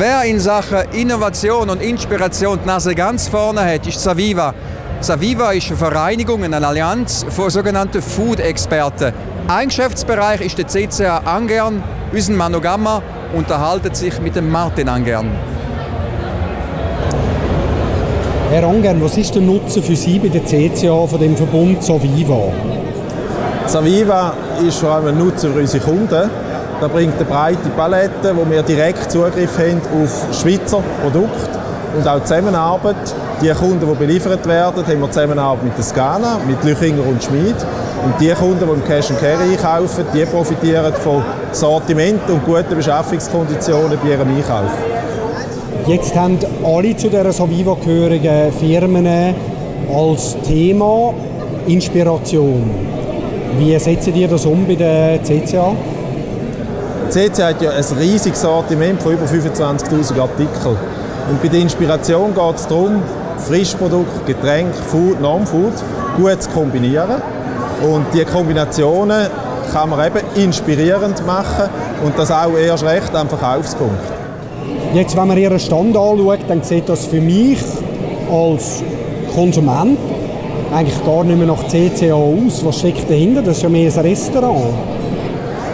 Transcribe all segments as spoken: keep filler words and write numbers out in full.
Wer in Sachen Innovation und Inspiration die Nase ganz vorne hat, ist Saviva. Saviva ist eine Vereinigung, eine Allianz von sogenannten Food-Experten. Ein Geschäftsbereich ist der C C A Angehrn. Unser Manogamma unterhaltet sich mit dem Martin Angehrn. Herr Angehrn, was ist der Nutzen für Sie bei der C C A von dem Verbund Saviva? Saviva ist vor allem ein Nutzen für unsere Kunden. Da bringt eine breite Palette, wo wir direkt Zugriff haben auf Schweizer Produkte und auch Zusammenarbeit. Die Kunden, die beliefert werden, haben wir Zusammenarbeit mit der Scana, mit Lüchinger und Schmied. Und die Kunden, die im Cash and Carry einkaufen, die profitieren von Sortiment und guten Beschaffungskonditionen bei ihrem Einkauf. Jetzt haben alle zu dieser Saviva gehörigen Firmen als Thema Inspiration. Wie setzen ihr das um bei der C C A? Die C C A hat ja ein riesiges Sortiment von über fünfundzwanzigtausend Artikeln. Und bei der Inspiration geht es darum, Frischprodukte, Getränke, Food, Non-Food gut zu kombinieren. Und diese Kombinationen kann man eben inspirierend machen und das auch erst recht am Verkaufspunkt. Jetzt, wenn man Ihren Stand anschaut, dann sieht das für mich als Konsument eigentlich gar nicht mehr nach C C A aus. Was steckt dahinter? Das ist ja mehr ein Restaurant.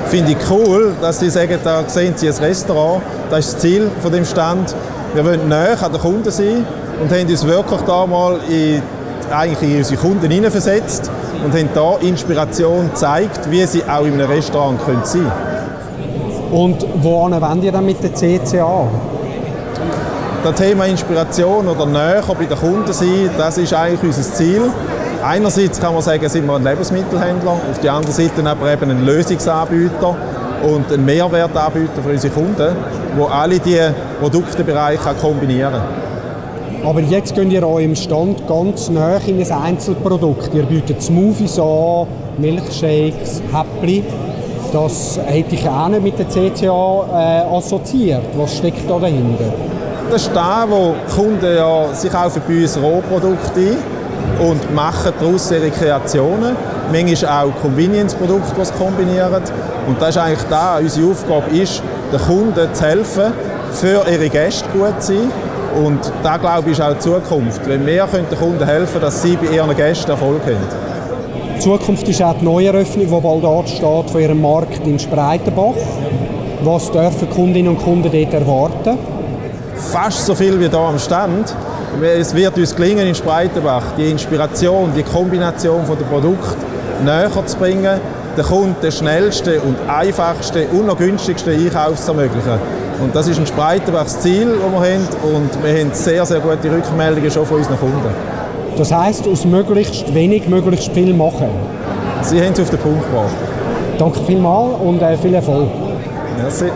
Finde ich cool, dass Sie sagen, da sehen Sie ein Restaurant. Das ist das Ziel von dem Stand. Wir wollen näher an den Kunden sein und haben uns wirklich da mal in, eigentlich in unsere Kunden hineinversetzt und haben da Inspiration gezeigt, wie sie auch in einem Restaurant sein können. Und wohin wollt ihr dann mit der C C A? Das Thema Inspiration oder näher bei den Kunden sein, das ist eigentlich unser Ziel. Einerseits kann man sagen, sind wir ein Lebensmittelhändler, auf der anderen Seite aber eben ein Lösungsanbieter und ein Mehrwertanbieter für unsere Kunden, wo alle diese Produktebereiche kombinieren kann. Aber jetzt könnt ihr auch im Stand ganz nah in ein Einzelprodukt. Ihr bietet Smoothies an, Milchshakes, Häppchen. Das hätte ich auch nicht mit der C C A äh, assoziiert. Was steckt da dahinter? Das ist da, wo Kunden ja sich kaufen bei uns Rohprodukte ein und machen daraus ihre Kreationen. Manchmal auch Convenience-Produkte, die sie kombinieren. Und das ist eigentlich da. Unsere Aufgabe ist, den Kunden zu helfen, für ihre Gäste gut zu sein. Und das, glaube ich, ist auch die Zukunft. Wenn wir den Kunden helfen können, dass sie bei ihren Gästen Erfolg haben. Die Zukunft ist auch die Neueröffnung, die bald ansteht, von ihrem Markt in Spreitenbach. Was dürfen Kundinnen und Kunden dort erwarten? Fast so viel wie hier am Stand. Es wird uns gelingen, in Spreitenbach die Inspiration, die Kombination der Produkte näher zu bringen, den Kunden den schnellsten und einfachsten und noch günstigsten Einkauf zu ermöglichen. Und das ist ein Spreitenbachs Ziel, das wir haben. Und wir haben sehr, sehr gute Rückmeldungen schon von unseren Kunden. Das heisst, aus möglichst wenig möglichst viel machen? Sie haben es auf den Punkt gebracht. Danke vielmals und viel Erfolg. Merci.